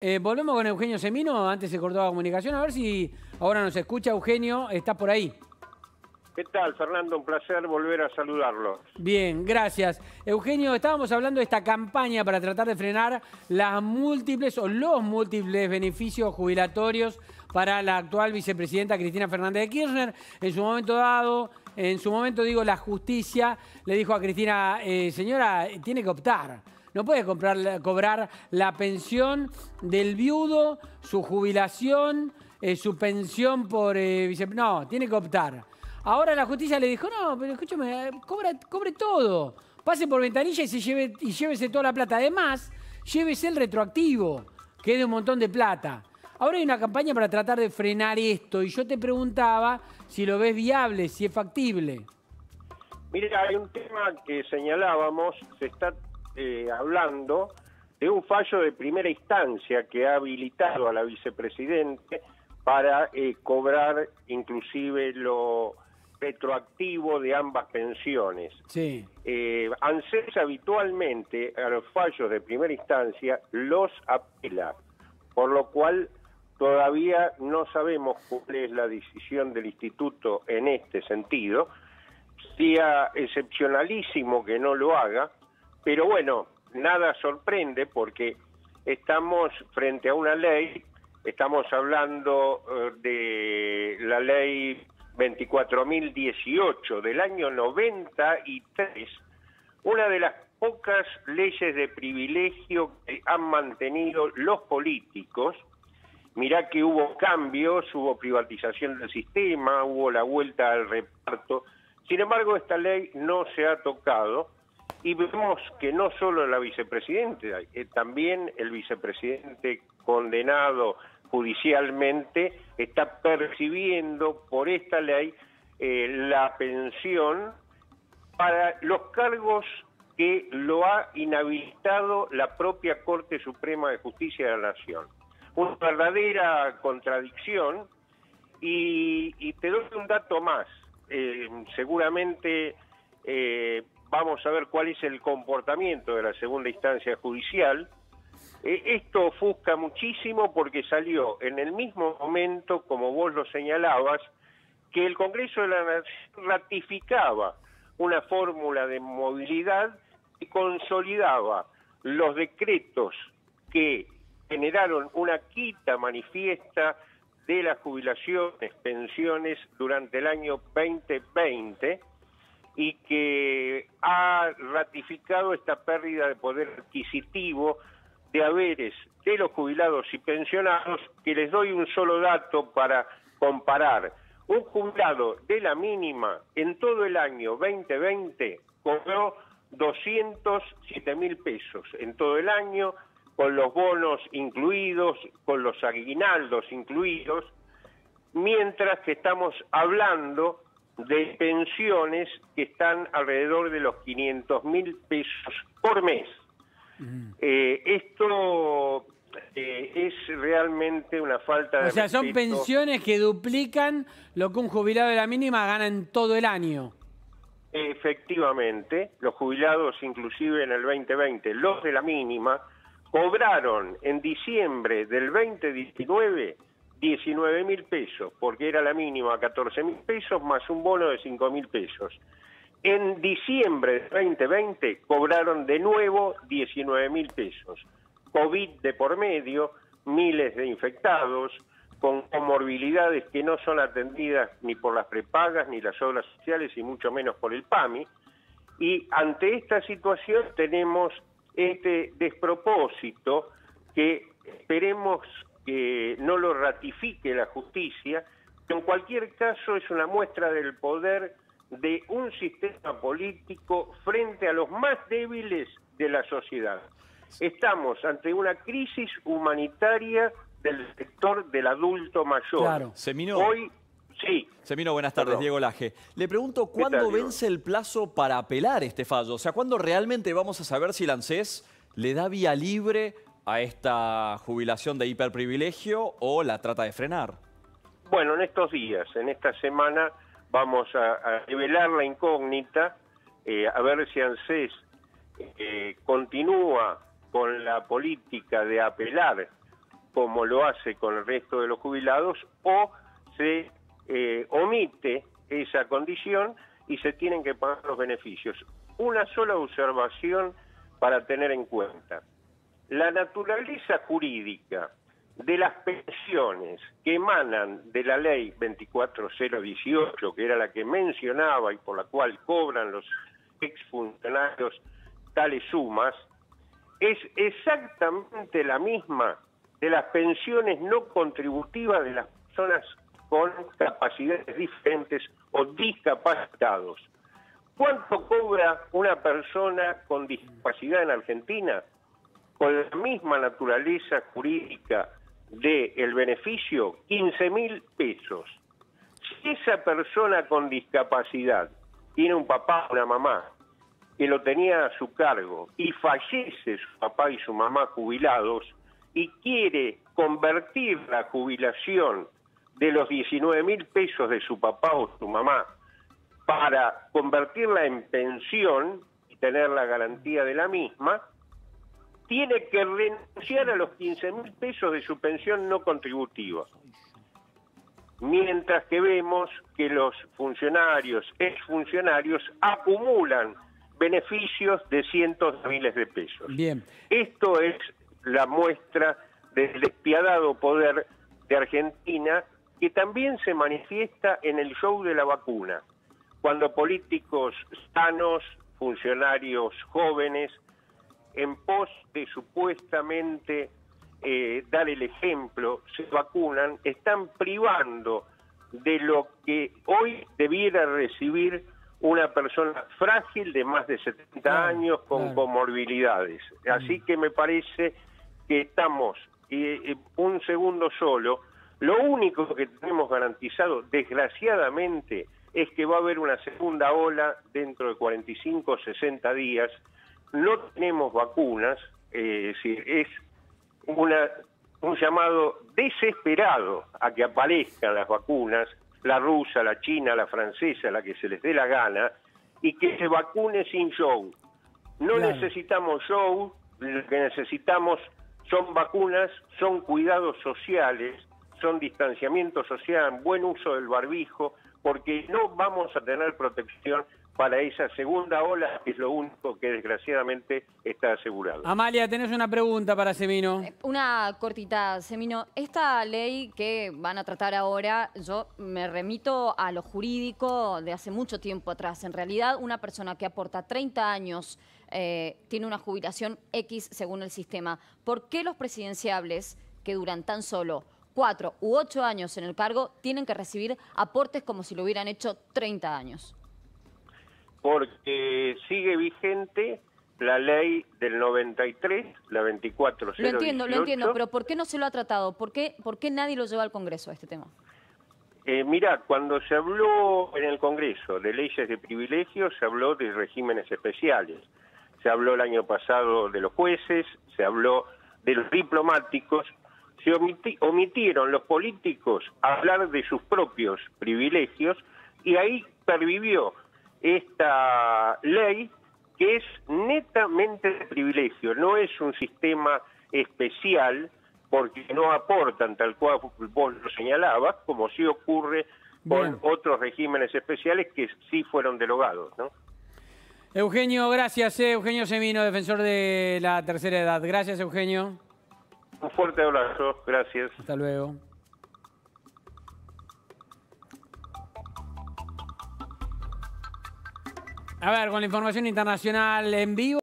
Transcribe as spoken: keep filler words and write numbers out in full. Eh, volvemos con Eugenio Semino, antes se cortó la comunicación, a ver si ahora nos escucha. Eugenio, ¿estás por ahí? ¿Qué tal, Fernando? Un placer volver a saludarlos. Bien, gracias. Eugenio, estábamos hablando de esta campaña para tratar de frenar las múltiples o los múltiples beneficios jubilatorios para la actual vicepresidenta Cristina Fernández de Kirchner. En su momento dado, en su momento digo, la justicia le dijo a Cristina, eh, señora, tiene que optar. No puede comprar, cobrar la pensión del viudo, su jubilación, eh, su pensión por eh, vicepresidenta. No, tiene que optar. Ahora la justicia le dijo, no, pero escúchame, cobra, cobre todo. Pase por ventanilla y, se lleve, y llévese toda la plata. Además, llévese el retroactivo, que es de un montón de plata. Ahora hay una campaña para tratar de frenar esto. Y yo te preguntaba si lo ves viable, si es factible. Mira, hay un tema que señalábamos. Se está eh, hablando de un fallo de primera instancia que ha habilitado a la vicepresidente para eh, cobrar inclusive lo retroactivo de ambas pensiones. Sí. Eh, ANSES habitualmente a los fallos de primera instancia los apela, por lo cual todavía no sabemos cuál es la decisión del instituto en este sentido. Sería excepcionalísimo que no lo haga, pero bueno, nada sorprende porque estamos frente a una ley, estamos hablando de la ley veinticuatro mil dieciocho del año noventa y tres, una de las pocas leyes de privilegio que han mantenido los políticos. Mirá que hubo cambios, hubo privatización del sistema, hubo la vuelta al reparto. Sin embargo, esta ley no se ha tocado y vemos que no solo la vicepresidenta, eh, también el vicepresidente condenado judicialmente está percibiendo por esta ley eh, la pensión para los cargos que lo ha inhabilitado la propia Corte Suprema de Justicia de la Nación. Una verdadera contradicción y, y te doy un dato más. Eh, seguramente eh, vamos a ver cuál es el comportamiento de la segunda instancia judicial. Esto ofusca muchísimo porque salió en el mismo momento, como vos lo señalabas, que el Congreso de la Nación ratificaba una fórmula de movilidad que consolidaba los decretos que generaron una quita manifiesta de las jubilaciones, pensiones durante el año veinte veinte y que ha ratificado esta pérdida de poder adquisitivo de haberes de los jubilados y pensionados, que les doy un solo dato para comparar. Un jubilado de la mínima en todo el año veinte veinte cobró doscientos siete mil pesos en todo el año, con los bonos incluidos, con los aguinaldos incluidos, mientras que estamos hablando de pensiones que están alrededor de los quinientos mil pesos por mes. Eh, esto eh, es realmente una falta de... O sea, son pensiones que duplican lo que un jubilado de la mínima gana en todo el año. Efectivamente, los jubilados inclusive en el veinte veinte, los de la mínima, cobraron en diciembre del veinte diecinueve diecinueve mil pesos, porque era la mínima catorce mil pesos más un bono de cinco mil pesos. En diciembre de veinte veinte cobraron de nuevo diecinueve mil pesos. COVID de por medio, miles de infectados, con comorbilidades que no son atendidas ni por las prepagas, ni las obras sociales, y mucho menos por el PAMI. Y ante esta situación tenemos este despropósito que esperemos que no lo ratifique la justicia, que en cualquier caso es una muestra del poder de un sistema político frente a los más débiles de la sociedad. Estamos ante una crisis humanitaria del sector del adulto mayor. Claro. Semino, hoy, sí. Semino, buenas tardes. Perdón. Diego Laje. Le pregunto, ¿cuándo tal, vence el plazo para apelar este fallo? O sea, ¿cuándo realmente vamos a saber si la ANSES le da vía libre a esta jubilación de hiperprivilegio o la trata de frenar? Bueno, en estos días, en esta semana, vamos a, a revelar la incógnita, eh, a ver si ANSES eh, continúa con la política de apelar como lo hace con el resto de los jubilados, o se eh, omite esa condición y se tienen que pagar los beneficios. Una sola observación para tener en cuenta. La naturaleza jurídica de las pensiones que emanan de la ley veinticuatro mil dieciocho, que era la que mencionaba y por la cual cobran los exfuncionarios tales sumas, es exactamente la misma de las pensiones no contributivas de las personas con capacidades diferentes o discapacitados. ¿Cuánto cobra una persona con discapacidad en Argentina? Con la misma naturaleza jurídica del beneficio, quince mil pesos. Si esa persona con discapacidad tiene un papá o una mamá que lo tenía a su cargo y fallece su papá y su mamá jubilados y quiere convertir la jubilación de los diecinueve mil pesos de su papá o su mamá para convertirla en pensión y tener la garantía de la misma, tiene que renunciar a los quince mil pesos de su pensión no contributiva. Mientras que vemos que los funcionarios, exfuncionarios, acumulan beneficios de cientos de miles de pesos. Bien. Esto es la muestra del despiadado poder de Argentina, que también se manifiesta en el show de la vacuna, cuando políticos sanos, funcionarios jóvenes, en pos de supuestamente eh, dar el ejemplo, se vacunan, están privando de lo que hoy debiera recibir una persona frágil de más de setenta años con comorbilidades. Así que me parece que estamos, eh, un segundo solo, lo único que tenemos garantizado, desgraciadamente, es que va a haber una segunda ola dentro de cuarenta y cinco o sesenta días, no tenemos vacunas, eh, es decir, es una, un llamado desesperado a que aparezcan las vacunas, la rusa, la china, la francesa, la que se les dé la gana, y que se vacune sin show. No claro. necesitamos show, lo que necesitamos son vacunas, son cuidados sociales, son distanciamiento social, buen uso del barbijo, porque no vamos a tener protección para esa segunda ola, que es lo único que desgraciadamente está asegurado. Amalia, tenés una pregunta para Semino. Una cortita, Semino. Esta ley que van a tratar ahora, yo me remito a lo jurídico de hace mucho tiempo atrás. En realidad, una persona que aporta treinta años eh, tiene una jubilación X según el sistema. ¿Por qué los presidenciables que duran tan solo cuatro u ocho años en el cargo tienen que recibir aportes como si lo hubieran hecho treinta años? Porque sigue vigente la ley del noventa y tres, la veinticuatro mil dieciocho. Lo entiendo, lo entiendo, pero ¿por qué no se lo ha tratado? ¿Por qué, por qué nadie lo lleva al Congreso a este tema? Eh, mirá, cuando se habló en el Congreso de leyes de privilegios, se habló de regímenes especiales. Se habló el año pasado de los jueces, se habló de los diplomáticos. Se omiti- omitieron los políticos a hablar de sus propios privilegios y ahí pervivió esta ley, que es netamente de privilegio, no es un sistema especial porque no aportan tal cual vos lo señalabas, como sí ocurre con otros regímenes especiales que sí fueron derogados, ¿no? Eugenio, gracias. Eh, Eugenio Semino, defensor de la tercera edad. Gracias, Eugenio. Un fuerte abrazo. Gracias. Hasta luego. A ver, con la información internacional en vivo.